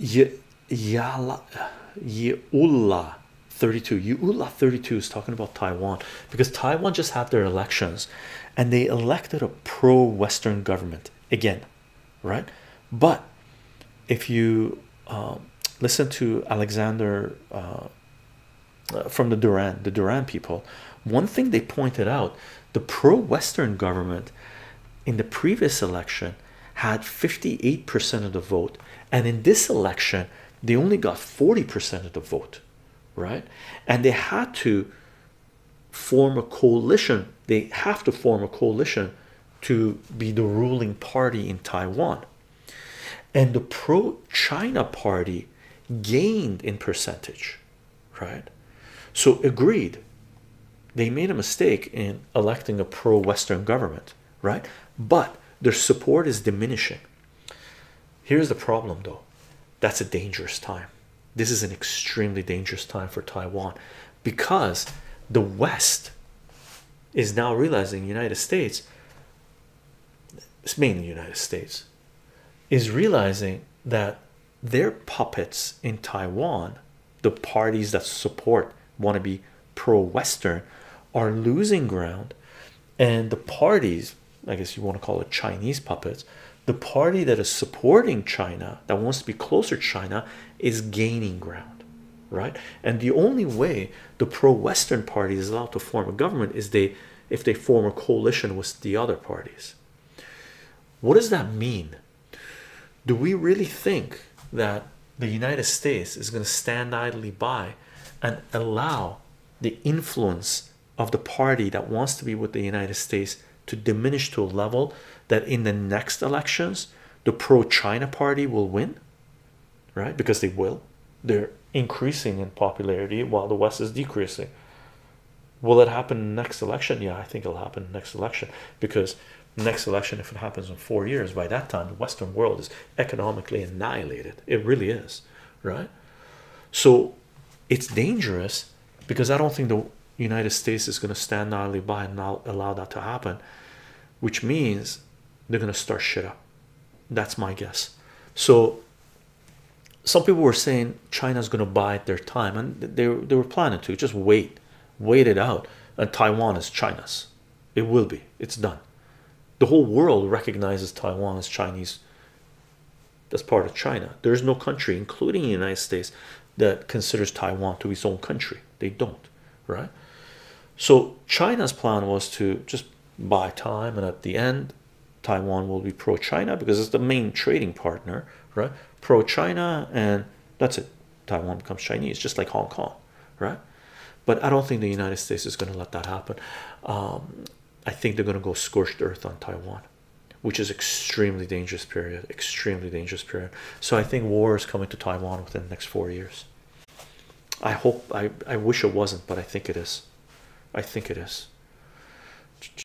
Yeula 32. Yeula 32 is talking about Taiwan, because Taiwan just had their elections and they elected a pro-Western government again, right? But if you listen to Alexander from the Duran people, one thing they pointed out, the pro-Western government in the previous election had 58% of the vote, and in this election they only got 40% of the vote, right? And they had to form a coalition. They have to form a coalition to be the ruling party in Taiwan, and the pro-China party gained in percentage, right? So agreed, they made a mistake in electing a pro-Western government, right? But their support is diminishing. Here's the problem though, that's a dangerous time. This is an extremely dangerous time for Taiwan, because the West is now realizing, United States, it's mainly United States, is realizing that their puppets in Taiwan, the parties that support, want to be pro-Western, are losing ground, and the parties, I guess you want to call it Chinese puppets, the party that is supporting China, that wants to be closer to China, is gaining ground, right? And the only way the pro-Western party is allowed to form a government is if they form a coalition with the other parties. What does that mean? Do we really think that the United States is going to stand idly by and allow the influence of the party that wants to be with the United States to diminish to a level that in the next elections the pro-China party will win, right? Because they will, they're increasing in popularity while the West is decreasing. Will it happen in the next election? Yeah, I think it'll happen in the next election, because next election, if it happens in 4 years, by that time the Western world is economically annihilated. It really is, right? So it's dangerous, because I don't think the United States is going to stand idly by and not allow that to happen, which means they're going to start shit up. That's my guess. So some people were saying China's going to bide their time, and they were planning to just wait it out, and Taiwan is China's. It will be, it's done. The whole world recognizes Taiwan as Chinese. That's part of China. There's no country, including the United States, that considers Taiwan to be its own country. They don't, right? So China's plan was to just buy time, and at the end Taiwan will be pro-China because it's the main trading partner, right? Pro-China, and that's it. Taiwan becomes Chinese, just like Hong Kong, right? But I don't think the United States is going to let that happen. I think they're going to go scorched earth on Taiwan, which is extremely dangerous period, extremely dangerous period. So I think war is coming to Taiwan within the next 4 years. I hope, I wish it wasn't, but I think it is. I think it is.